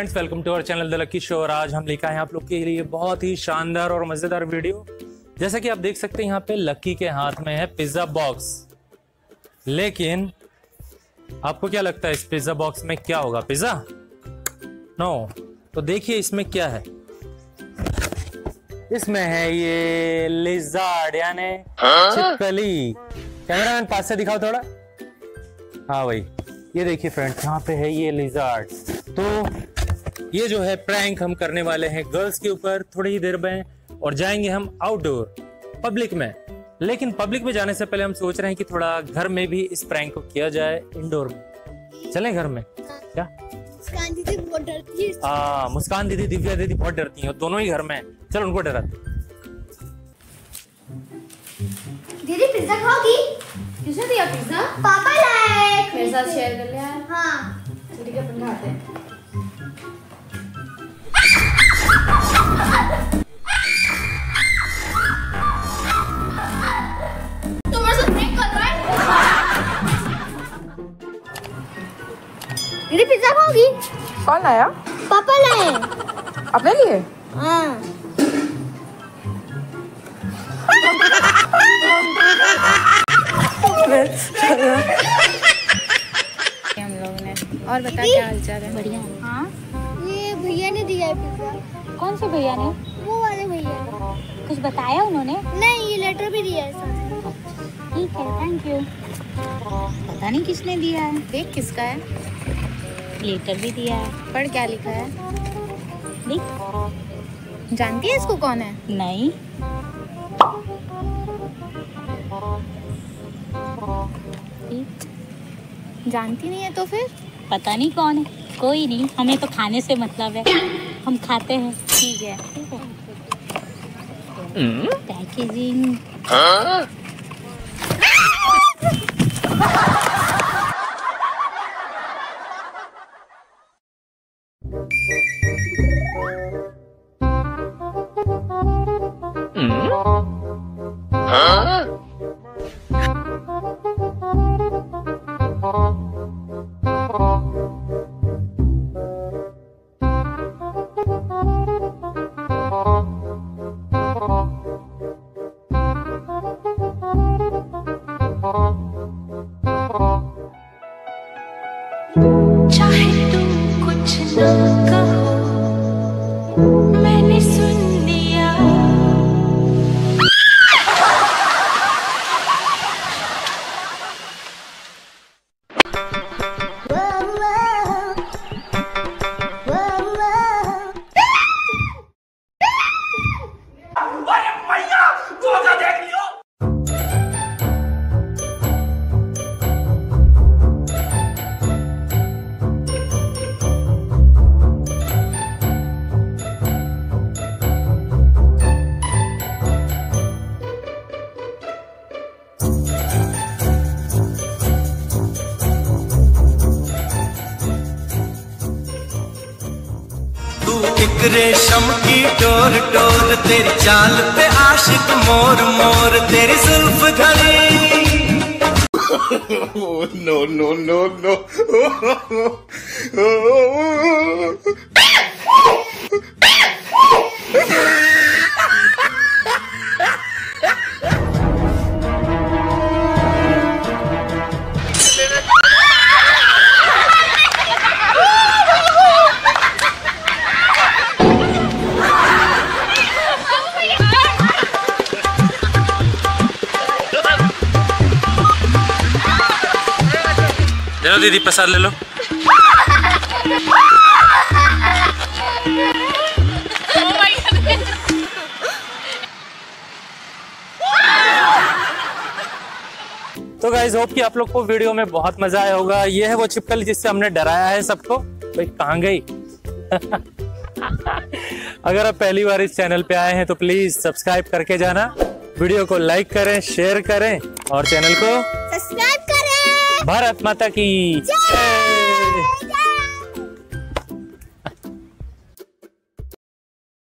Friends, welcome to our channel the lucky show. और आज हम लेकर आए हैं आप लोग के लिए बहुत ही शानदार और मजेदार वीडियो। जैसा कि आप देख सकते हैं यहाँ पे लकी के हाथ में है पिज्जा बॉक्स, लेकिन आपको क्या लगता है इस पिज्जा बॉक्स में क्या होगा? पिज्जा? नो। तो देखिए इसमें क्या है। इसमें है ये लिज़ार्ड यानी छिपकली। कैमरामैन पास से दिखाओ थोड़ा। हाँ भाई, ये देखिए फ्रेंड्स, यहाँ पे है ये लिज़ार्ड। तो ये जो है प्रैंक हम करने वाले हैं गर्ल्स के ऊपर थोड़ी ही देर में, और जाएंगे हम आउटडोर पब्लिक में। लेकिन पब्लिक में जाने से पहले हम सोच रहे हैं कि थोड़ा घर में भी इस प्रैंक को किया जाए, इंडोर में। चलें घर में? क्या मुस्कान दीदी बहुत डरती है। हाँ, मुस्कान दीदी, दिव्या दीदी बहुत डरती हैं, दोनों ही घर में। चलो उनको डराते। दीदी पिज्जा खाओगी? किसने दिया पिज्जा? पापा लाए। मेरे साथ शेयर कर लिया। हाँ ठीक है, अपन खाते हैं। तुम मेरे साथ प्रैंक कर रहे हो? दीदी पिज्जा खाओगी? कौन लाया? पापा लाए। अपने लिए? हाँ। हम लोग ने और बता क्या हालचाल है? बढ़िया। हाँ, ये भैया ने दिया है पिज्जा। कौन से भैया ने? वो वाले भैया। कुछ बताया उन्होंने? नहीं, ये लेटर भी दिया है साथ। ठीक है, थैंक यू। पता नहीं किसने दिया है। देख किसका है, लेटर भी दिया है। पढ़ क्या लिखा है देख। जानती है इसको कौन है? नहीं। जानती नहीं है तो फिर? पता नहीं कौन है। कोई नहीं, हमें तो खाने से मतलब है, हम खाते हैं। ठीक है, पैकेजिंग। रेशम की डोर डोर तेरी चाल पे आशिक मोर मोर तेरी जुल्फ धरी। No no no no. दीदी प्रसाद ले लो। तो गाइस, होप कि आप लोग को वीडियो में बहुत मजा आया होगा। ये है वो छिपकली जिससे हमने डराया है सबको। भाई कहाँ गई? अगर आप पहली बार इस चैनल पे आए हैं तो प्लीज सब्सक्राइब करके जाना, वीडियो को लाइक करें, शेयर करें और चैनल को सब्सक्राइब। भारत माता की जय।